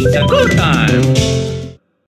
It's a good time!